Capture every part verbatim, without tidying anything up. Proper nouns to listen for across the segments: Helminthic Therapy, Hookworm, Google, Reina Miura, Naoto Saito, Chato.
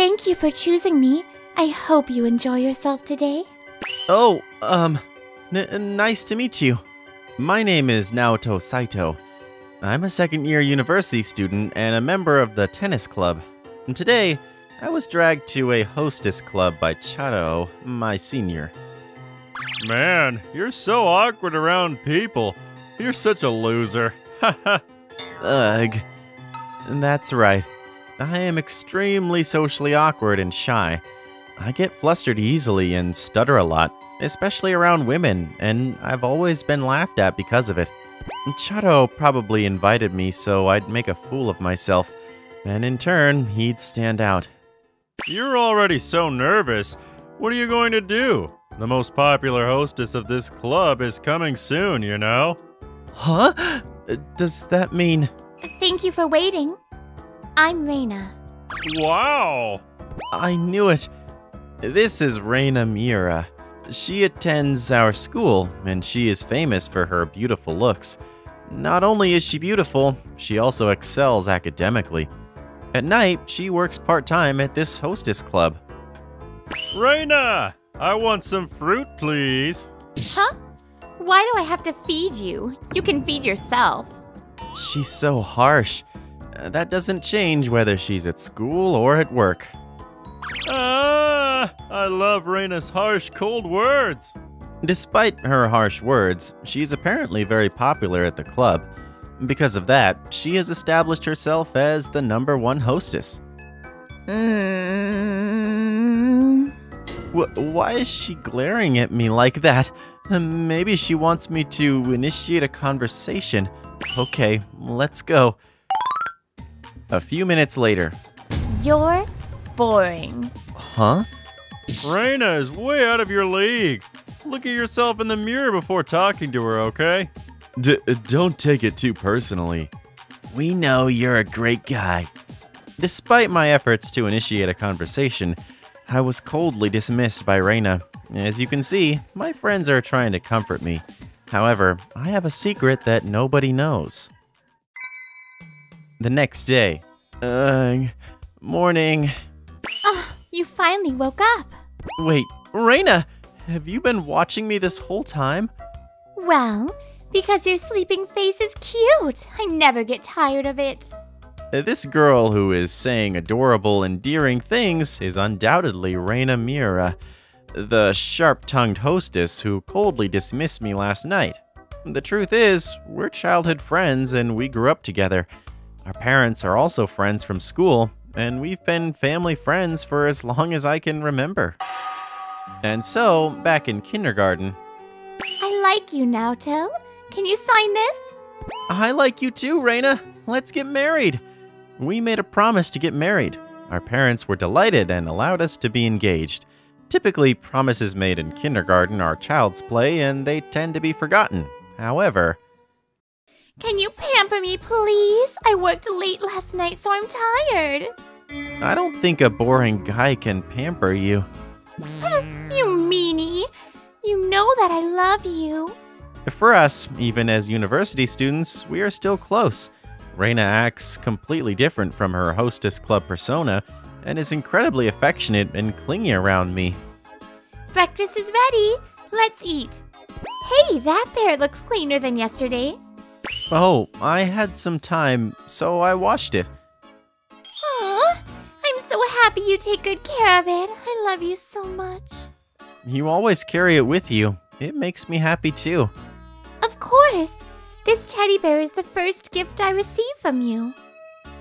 Thank you for choosing me. I hope you enjoy yourself today. Oh, um, n nice to meet you. My name is Naoto Saito. I'm a second-year university student and a member of the tennis club. And today, I was dragged to a hostess club by Chato, my senior. Man, you're so awkward around people. You're such a loser. Ugh. That's right. I am extremely socially awkward and shy. I get flustered easily and stutter a lot, especially around women, and I've always been laughed at because of it. Chato probably invited me so I'd make a fool of myself, and in turn, he'd stand out. You're already so nervous. What are you going to do? The most popular hostess of this club is coming soon, you know? Huh? Does that mean... Thank you for waiting. I'm Reina. Wow! I knew it. This is Reina Miura. She attends our school, and she is famous for her beautiful looks. Not only is she beautiful, she also excels academically. At night, she works part-time at this hostess club. Reina! I want some fruit, please. Huh? Why do I have to feed you? You can feed yourself. She's so harsh. That doesn't change whether she's at school or at work. Ah! I love Reina's harsh, cold words. Despite her harsh words, she's apparently very popular at the club. Because of that, she has established herself as the number one hostess. Mm. W- why is she glaring at me like that? Maybe she wants me to initiate a conversation. Okay, let's go. A few minutes later. You're boring. Huh? Reina is way out of your league. Look at yourself in the mirror before talking to her, okay? D- don't take it too personally. We know you're a great guy. Despite my efforts to initiate a conversation, I was coldly dismissed by Reina. As you can see, my friends are trying to comfort me. However, I have a secret that nobody knows. The next day. Uh, morning. Oh, you finally woke up. Wait, Reina! Have you been watching me this whole time? Well, because your sleeping face is cute. I never get tired of it. This girl who is saying adorable, endearing things is undoubtedly Reina Miura, the sharp-tongued hostess who coldly dismissed me last night. The truth is, we're childhood friends and we grew up together. Our parents are also friends from school, and we've been family friends for as long as I can remember. And so, back in kindergarten... I like you, Naoto. Can you sign this? I like you too, Reina. Let's get married. We made a promise to get married. Our parents were delighted and allowed us to be engaged. Typically, promises made in kindergarten are child's play, and they tend to be forgotten. However... Can you pamper me, please? I worked late last night, so I'm tired. I don't think a boring guy can pamper you. You meanie! You know that I love you. For us, even as university students, we are still close. Reina acts completely different from her hostess club persona and is incredibly affectionate and clingy around me. Breakfast is ready. Let's eat. Hey, that bear looks cleaner than yesterday. Oh, I had some time, so I washed it. So happy you take good care of it. I love you so much. You always carry it with you. It makes me happy too. Of course. This teddy bear is the first gift I received from you.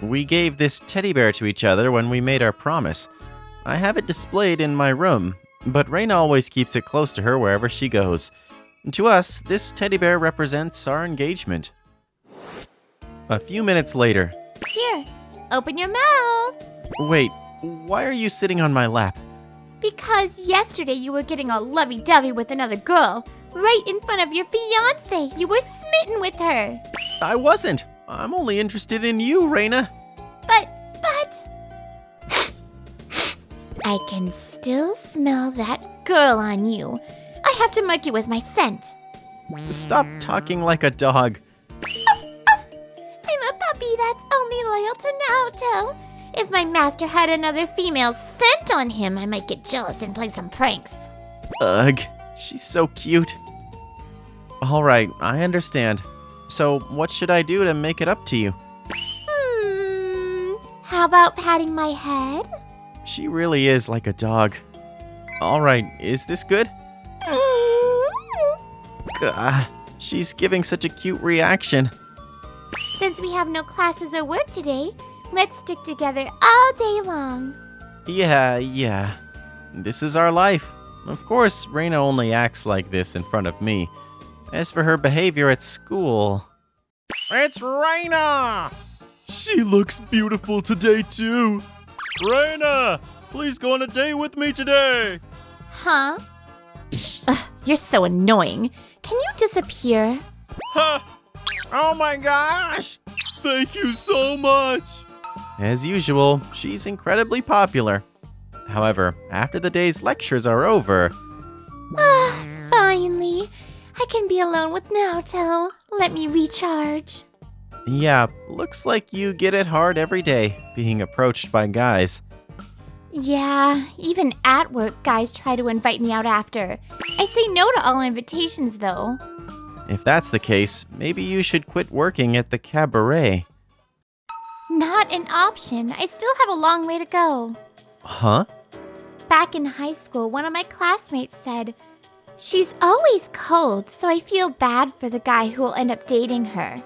We gave this teddy bear to each other when we made our promise. I have it displayed in my room, but Reina always keeps it close to her wherever she goes. To us, this teddy bear represents our engagement. A few minutes later. Here, open your mouth. Wait, why are you sitting on my lap? Because yesterday you were getting all lovey-dovey with another girl. Right in front of your fiancé. You were smitten with her. I wasn't. I'm only interested in you, Reina. But, but... I can still smell that girl on you. I have to mug you with my scent. Stop talking like a dog. Oof, oof. I'm a puppy that's only loyal to Naoto. If my master had another female scent on him, I might get jealous and play some pranks. Ugh, she's so cute. Alright, I understand. So, what should I do to make it up to you? Hmm, how about patting my head? She really is like a dog. Alright, is this good? Gah, she's giving such a cute reaction. Since we have no classes or work today, let's stick together all day long. Yeah, yeah. This is our life. Of course, Reina only acts like this in front of me. As for her behavior at school... It's Reina! She looks beautiful today, too. Reina, please go on a date with me today. Huh? Ugh, you're so annoying. Can you disappear? Huh! Oh my gosh! Thank you so much! As usual, she's incredibly popular. However, after the day's lectures are over... Ah, finally. I can be alone with Naoto. Let me recharge. Yeah, looks like you get it hard every day, being approached by guys. Yeah, even at work, guys try to invite me out after. I say no to all invitations, though. If that's the case, maybe you should quit working at the cabaret. Not an option. I still have a long way to go. Huh? Back in high school, one of my classmates said, "She's always cold, so I feel bad for the guy who will end up dating her."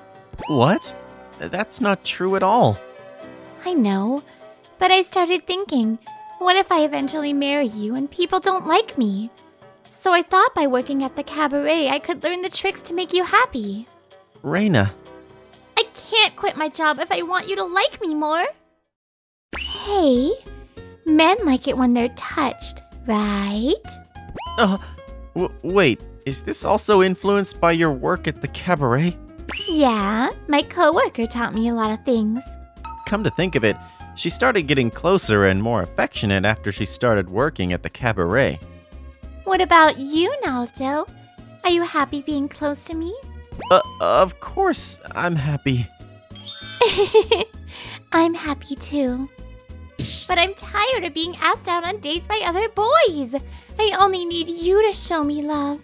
What? That's not true at all. I know, but I started thinking, what if I eventually marry you and people don't like me? So I thought by working at the cabaret, I could learn the tricks to make you happy. Reina. I can't quit my job if I want you to like me more. Hey, men like it when they're touched, right? Uh. W- wait, is this also influenced by your work at the cabaret? Yeah, my coworker taught me a lot of things. Come to think of it, she started getting closer and more affectionate after she started working at the cabaret. What about you, Naoto? Are you happy being close to me? Uh, of course I'm happy. I'm happy too. But I'm tired of being asked out on dates by other boys. I only need you to show me love.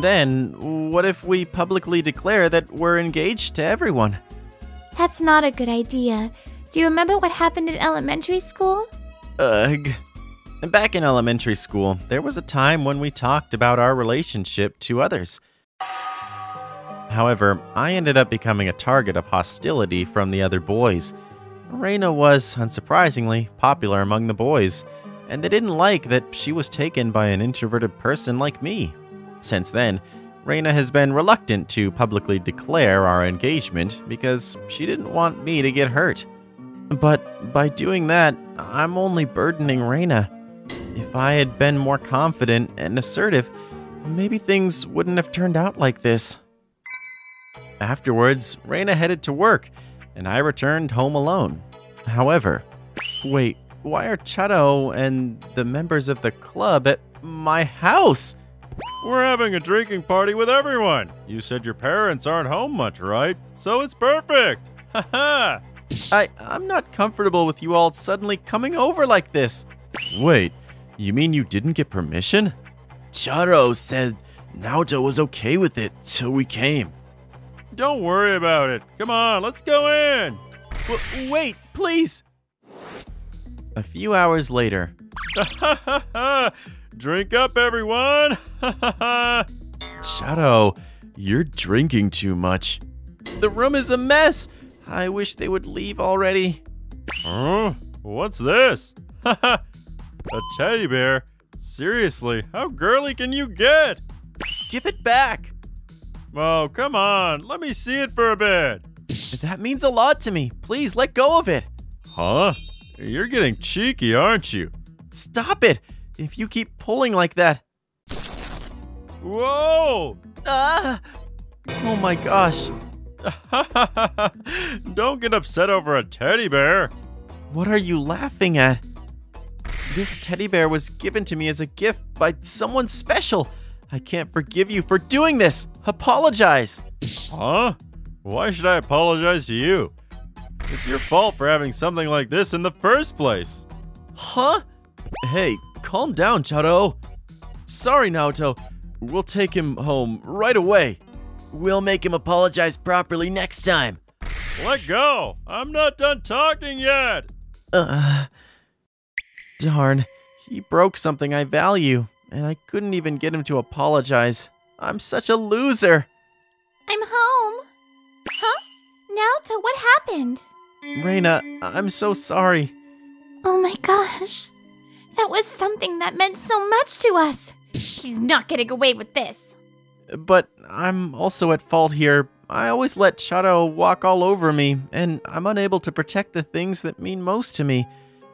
Then, what if we publicly declare that we're engaged to everyone? That's not a good idea. Do you remember what happened in elementary school? Ugh. Back in elementary school, there was a time when we talked about our relationship to others. However, I ended up becoming a target of hostility from the other boys. Reina was, unsurprisingly, popular among the boys, and they didn't like that she was taken by an introverted person like me. Since then, Reina has been reluctant to publicly declare our engagement because she didn't want me to get hurt. But by doing that, I'm only burdening Reina. If I had been more confident and assertive, maybe things wouldn't have turned out like this. Afterwards, Reina headed to work, and I returned home alone. However, wait, why are Chato and the members of the club at my house? We're having a drinking party with everyone. You said your parents aren't home much, right? So it's perfect. Haha. I I'm not comfortable with you all suddenly coming over like this. Wait, you mean you didn't get permission? Chato said Naoto was okay with it, so we came. Don't worry about it. Come on, let's go in. W- wait, please. A few hours later. Drink up, everyone. Chato, you're drinking too much. The room is a mess. I wish they would leave already. Huh? What's this? A teddy bear? Seriously, how girly can you get? Give it back. Oh, come on. Let me see it for a bit. That means a lot to me. Please let go of it. Huh? You're getting cheeky, aren't you? Stop it. If you keep pulling like that. Whoa! Ah! Oh my gosh. Don't get upset over a teddy bear. What are you laughing at? This teddy bear was given to me as a gift by someone special. I can't forgive you for doing this. Apologize. Huh? Why should I apologize to you? It's your fault for having something like this in the first place. Huh? Hey, calm down, Chato. Sorry, Naoto. We'll take him home right away. We'll make him apologize properly next time. Let go! I'm not done talking yet! Uh, darn. He broke something I value, and I couldn't even get him to apologize. I'm such a loser. I'm home. Huh? Naoto, what happened? Reina, I'm so sorry. Oh my gosh. That was something that meant so much to us. He's not getting away with this. But I'm also at fault here. I always let Chato walk all over me, and I'm unable to protect the things that mean most to me.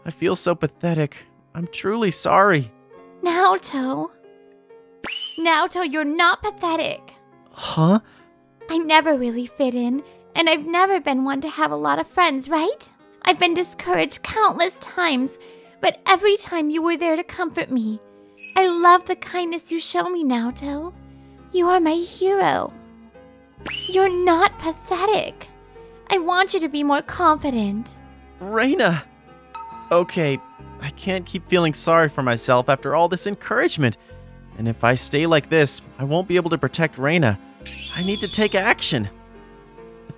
I feel so pathetic. I'm truly sorry. Naoto. Naoto, you're not pathetic. Huh? I never really fit in, and I've never been one to have a lot of friends, right? I've been discouraged countless times, but every time you were there to comfort me. I love the kindness you show me, Naoto. You are my hero. You're not pathetic. I want you to be more confident. Reina! Okay, I can't keep feeling sorry for myself after all this encouragement. And if I stay like this, I won't be able to protect Reina. I need to take action.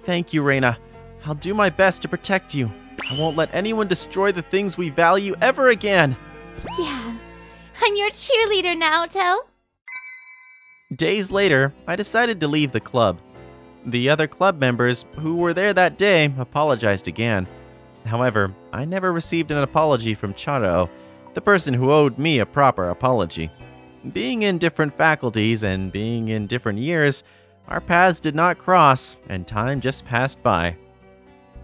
Thank you, Reina. I'll do my best to protect you. I won't let anyone destroy the things we value ever again. Yeah, I'm your cheerleader, Naoto. Days later, I decided to leave the club. The other club members who were there that day apologized again. However, I never received an apology from Chato, the person who owed me a proper apology. Being in different faculties and being in different years, our paths did not cross and time just passed by.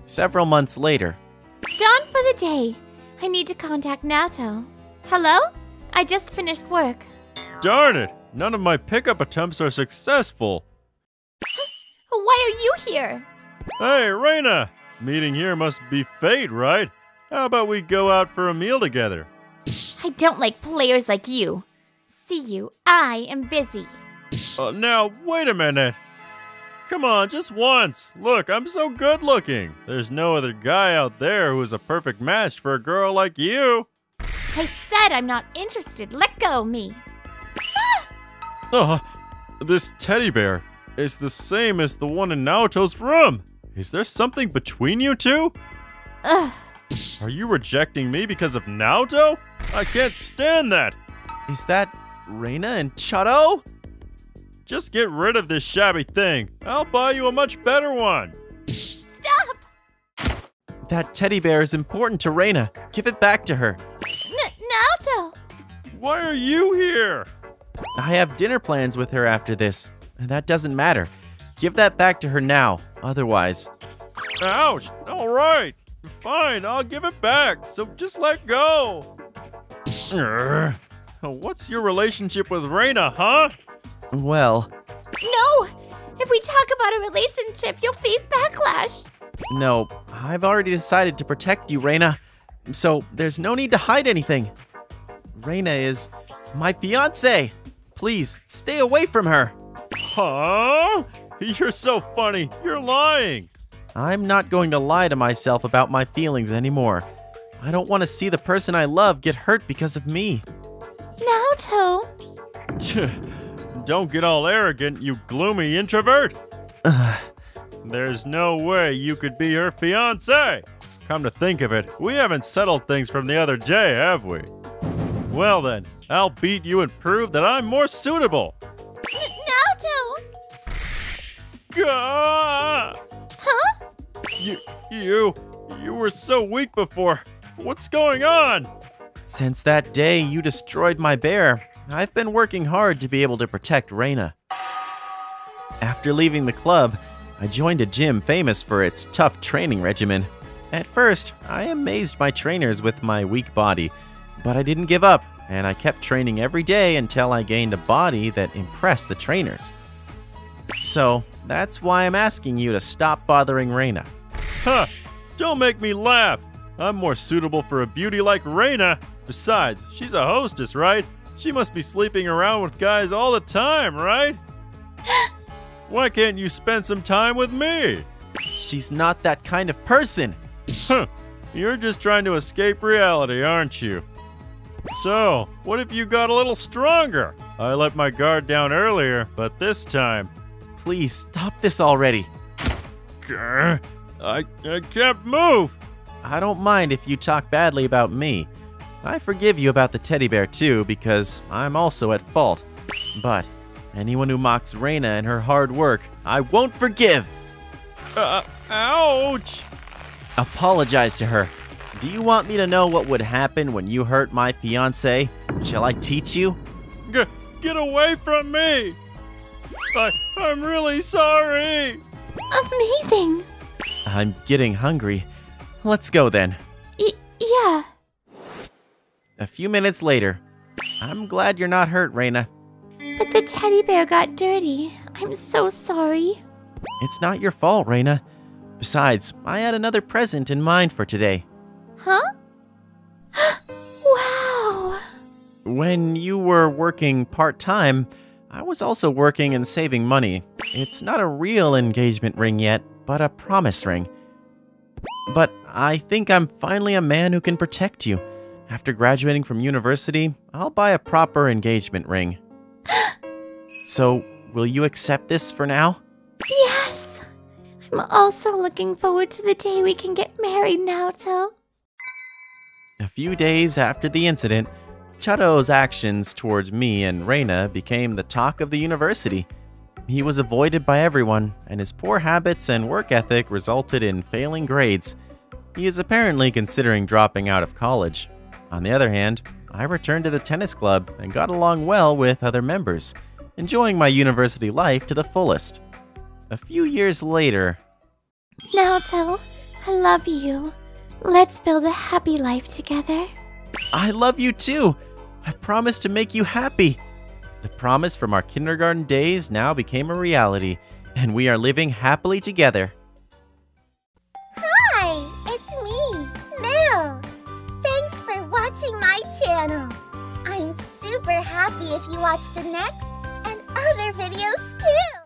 Several months later. Done for the day. I need to contact Naoto. Hello? I just finished work. Darn it! None of my pickup attempts are successful. Why are you here? Hey, Reina! Meeting here must be fate, right? How about we go out for a meal together? I don't like players like you. See you, I am busy. Uh, now, wait a minute. Come on, just once. Look, I'm so good looking. There's no other guy out there who is a perfect match for a girl like you. I said I'm not interested. Let go of me. Oh, this teddy bear is the same as the one in Naoto's room. Is there something between you two? Ugh. Are you rejecting me because of Naoto? I can't stand that. Is that Reina and Chato? Just get rid of this shabby thing. I'll buy you a much better one. Stop! That teddy bear is important to Reina. Give it back to her. Naoto! Why are you here? I have dinner plans with her after this, and that doesn't matter. Give that back to her now, otherwise. Ouch! All right, fine, I'll give it back, so just let go. Urgh. What's your relationship with Reina, huh? Well... No! If we talk about a relationship, you'll face backlash. No, I've already decided to protect you, Reina, so there's no need to hide anything. Reina is... my fiancé! Please, stay away from her! Huh? You're so funny. You're lying. I'm not going to lie to myself about my feelings anymore. I don't want to see the person I love get hurt because of me. Naoto! Don't get all arrogant, you gloomy introvert! There's no way you could be her fiancé! Come to think of it, we haven't settled things from the other day, have we? Well then, I'll beat you and prove that I'm more suitable. Naoto! Gah! Huh? You, you, you were so weak before. What's going on? Since that day you destroyed my bear, I've been working hard to be able to protect Reina. After leaving the club, I joined a gym famous for its tough training regimen. At first, I amazed my trainers with my weak body, but I didn't give up. And I kept training every day until I gained a body that impressed the trainers. So, that's why I'm asking you to stop bothering Reina. Huh, don't make me laugh. I'm more suitable for a beauty like Reina. Besides, she's a hostess, right? She must be sleeping around with guys all the time, right? Why can't you spend some time with me? She's not that kind of person. Huh, you're just trying to escape reality, aren't you? So, what if you got a little stronger? I let my guard down earlier, but this time... Please, stop this already. Grr, I, I can't move. I don't mind if you talk badly about me. I forgive you about the teddy bear too, because I'm also at fault. But anyone who mocks Reina and her hard work, I won't forgive! Uh, ouch! Apologize to her. Do you want me to know what would happen when you hurt my fiancé? Shall I teach you? G- get away from me! I- I'm really sorry! Amazing! I'm getting hungry. Let's go then. Y- yeah. A few minutes later. I'm glad you're not hurt, Reina. But the teddy bear got dirty. I'm so sorry. It's not your fault, Reina. Besides, I had another present in mind for today. Huh? Wow! When you were working part-time, I was also working and saving money. It's not a real engagement ring yet, but a promise ring. But I think I'm finally a man who can protect you. After graduating from university, I'll buy a proper engagement ring. So, will you accept this for now? Yes! I'm also looking forward to the day we can get married, Naoto. A few days after the incident, Chato's actions towards me and Reina became the talk of the university. He was avoided by everyone, and his poor habits and work ethic resulted in failing grades. He is apparently considering dropping out of college. On the other hand, I returned to the tennis club and got along well with other members, enjoying my university life to the fullest. A few years later... Naoto, I love you. Let's build a happy life together. I love you too! I promise to make you happy! The promise from our kindergarten days now became a reality, and we are living happily together. Hi, it's me, Mel. Thanks for watching my channel. I'm super happy if you watch the next and other videos too.